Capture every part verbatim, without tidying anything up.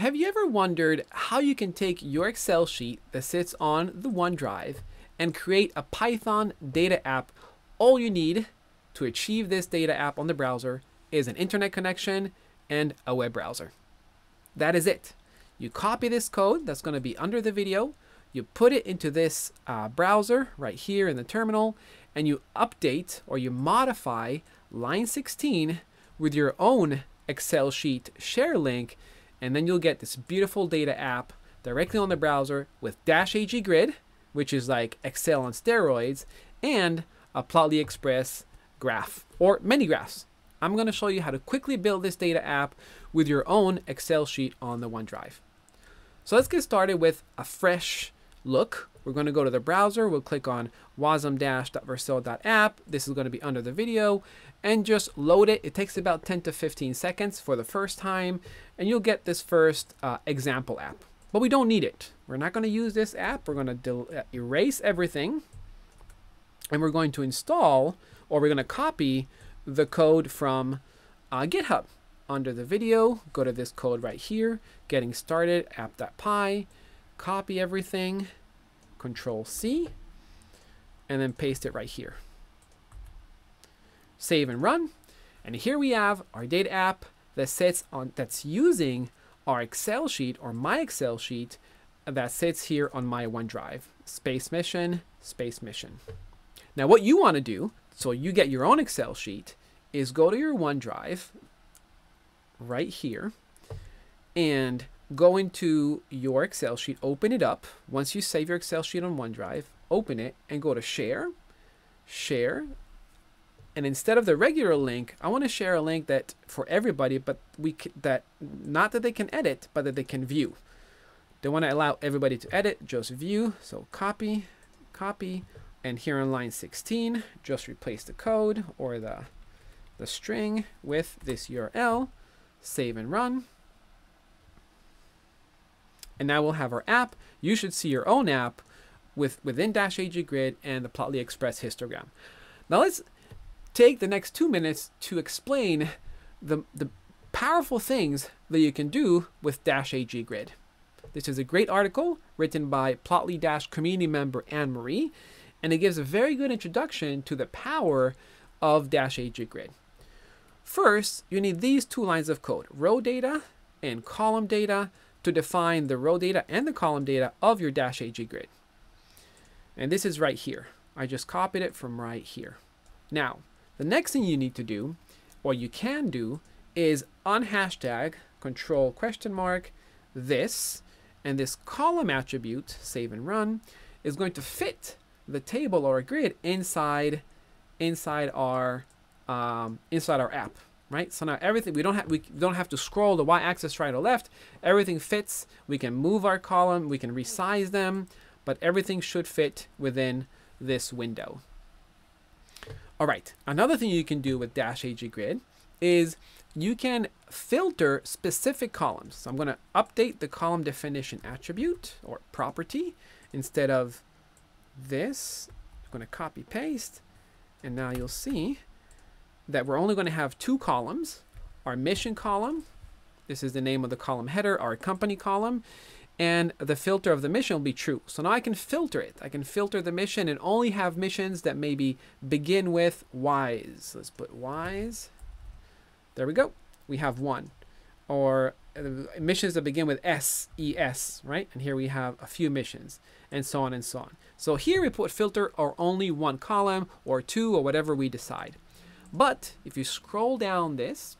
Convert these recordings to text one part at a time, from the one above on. Have you ever wondered how you can take your Excel sheet that sits on the OneDrive and create a Python data app? All you need to achieve this data app on the browser is an internet connection and a web browser. That is it. You copy this code that's going to be under the video, you put it into this uh, browser right here in the terminal, and you update or you modify line sixteen with your own Excel sheet share link, and then you'll get this beautiful data app directly on the browser with Dash A G Grid, which is like Excel on steroids, and a Plotly Express graph, or many graphs. I'm gonna show you how to quickly build this data app with your own Excel sheet on the OneDrive. So let's get started with a fresh look. We're gonna go to the browser, we'll click on wasm dash vercel dot app. This is gonna be under the video, and just load it. It takes about ten to fifteen seconds for the first time, and you'll get this first uh, example app. But we don't need it. We're not gonna use this app. We're gonna erase everything, and we're going to install, or we're gonna copy the code from uh, GitHub. Under the video, go to this code right here, getting started, app.py, copy everything, control C, and then paste it right here. Save and run. And here we have our data app that sits on, that's using our Excel sheet, or my Excel sheet that sits here on my OneDrive. Space mission, space mission. Now what you want to do, so you get your own Excel sheet, is go to your OneDrive right here and go into your Excel sheet, open it up. Once you save your Excel sheet on OneDrive, open it and go to share, share. And instead of the regular link, I want to share a link that for everybody, but we c that not that they can edit, but that they can view. Don't want to allow everybody to edit, just view. So copy, copy. And here on line sixteen, just replace the code or the, the string with this U R L, save and run. And now we'll have our app. You should see your own app with, within Dash A G Grid and the Plotly Express histogram. Now let's take the next two minutes to explain the, the powerful things that you can do with Dash A G Grid. This is a great article written by Plotly Dash community member Anne-Marie, and it gives a very good introduction to the power of Dash A G Grid. First, you need these two lines of code, row data and column data, to define the row data and the column data of your Dash A G Grid. And this is right here. I just copied it from right here. Now, the next thing you need to do, or you can do, is on hashtag, control question mark, this, and this column attribute, save and run, is going to fit the table or a grid inside inside our um, inside our app, right? So now everything, we don't have we don't have to scroll the y-axis right or left. Everything fits. We can move our column, we can resize them, but everything should fit within this window. All right. Another thing you can do with Dash A G Grid is you can filter specific columns. So I'm going to update the column definition attribute or property instead of this. I'm going to copy paste, and now you'll see that we're only going to have two columns, our mission column, this is the name of the column header, our company column, and the filter of the mission will be true. So now I can filter it. I can filter the mission and only have missions that maybe begin with Ys. Let's put Ys. There we go. We have one. Or missions that begin with S, E S, right? And here we have a few missions, and so on and so on. So here we put filter or only one column or two or whatever we decide. But if you scroll down this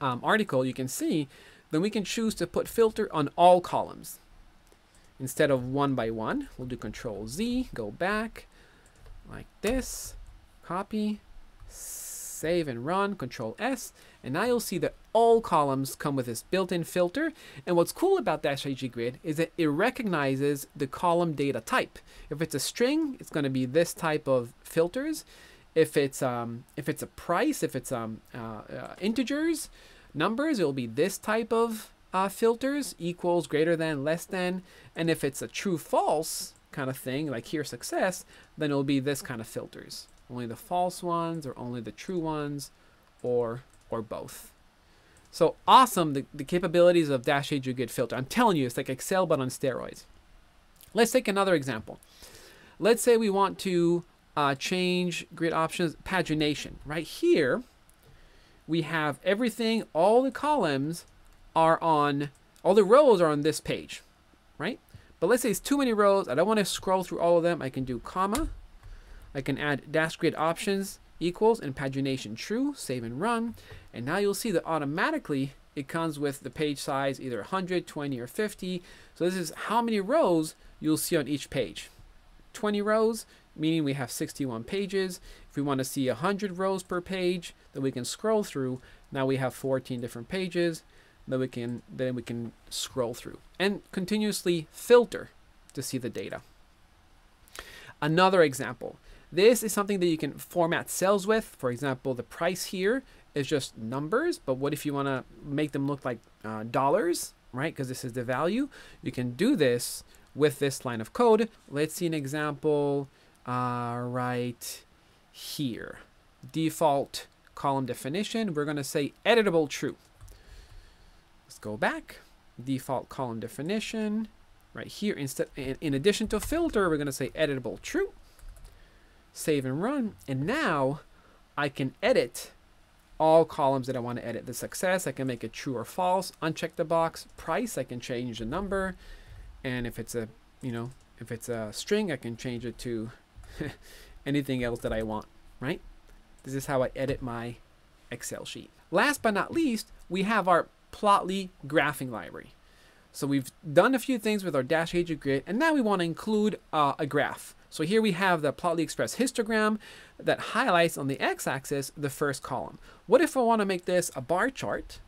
um, article, you can see then we can choose to put filter on all columns. Instead of one by one, we'll do control Z, go back like this, copy, save and run, control S, and now you'll see that all columns come with this built-in filter. And what's cool about Dash A G Grid is that it recognizes the column data type. If it's a string, it's going to be this type of filters. If it's um, if it's a price, if it's um, uh, uh, integers, numbers, it'll be this type of uh, filters, equals, greater than, less than. And if it's a true-false kind of thing, like here success, then it'll be this kind of filters. Only the false ones, or only the true ones, or or both. So awesome, the, the capabilities of Dash A G Grid filter. I'm telling you, it's like Excel, but on steroids. Let's take another example. Let's say we want to uh, change grid options, pagination. Right here, we have everything, all the columns are on, all the rows are on this page, right? But let's say it's too many rows. I don't want to scroll through all of them. I can do comma. I can add dash grid options equals and pagination true, save and run. And now you'll see that automatically it comes with the page size, either one hundred, twenty, or fifty. So this is how many rows you'll see on each page. twenty rows, meaning we have sixty-one pages. If we want to see one hundred rows per page that we can scroll through, now we have fourteen different pages that we can, then we can scroll through and continuously filter to see the data. Another example. This is something that you can format cells with. For example, the price here is just numbers, but what if you want to make them look like uh, dollars, right? Because this is the value. You can do this with this line of code. Let's see an example uh, right here. Default column definition. We're going to say editable true. Let's go back. Default column definition right here. Instead, in, in addition to filter, we're going to say editable true. Save and run, and now I can edit all columns that I want to edit. The success, I can make it true or false, uncheck the box. Price, I can change the number, and if it's a, you know, if it's a string, I can change it to anything else that I want, right? This is how I edit my Excel sheet. Last but not least, we have our Plotly graphing library. So we've done a few things with our Dash A G Grid, and now we want to include uh, a graph. So here we have the Plotly Express histogram that highlights on the x-axis the first column. What if I want to make this a bar chart?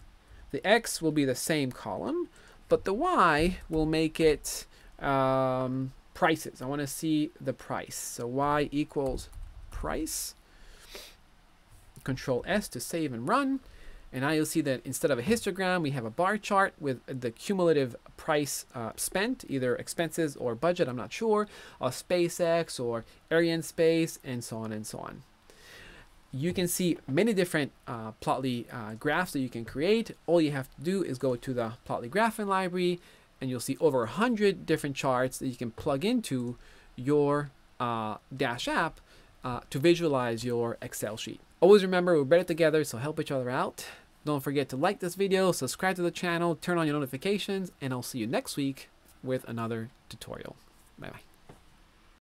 The x will be the same column, but the y will make it um, prices. I want to see the price. So y equals price. Control S to save and run. And now you'll see that instead of a histogram, we have a bar chart with the cumulative price uh, spent, either expenses or budget, I'm not sure, of SpaceX or Arianespace, and so on and so on. You can see many different uh, Plotly uh, graphs that you can create. All you have to do is go to the Plotly graphing library, and you'll see over one hundred different charts that you can plug into your uh, Dash app uh, to visualize your Excel sheet. Always remember, we're better together, so help each other out. Don't forget to like this video, subscribe to the channel, turn on your notifications, and I'll see you next week with another tutorial. Bye-bye.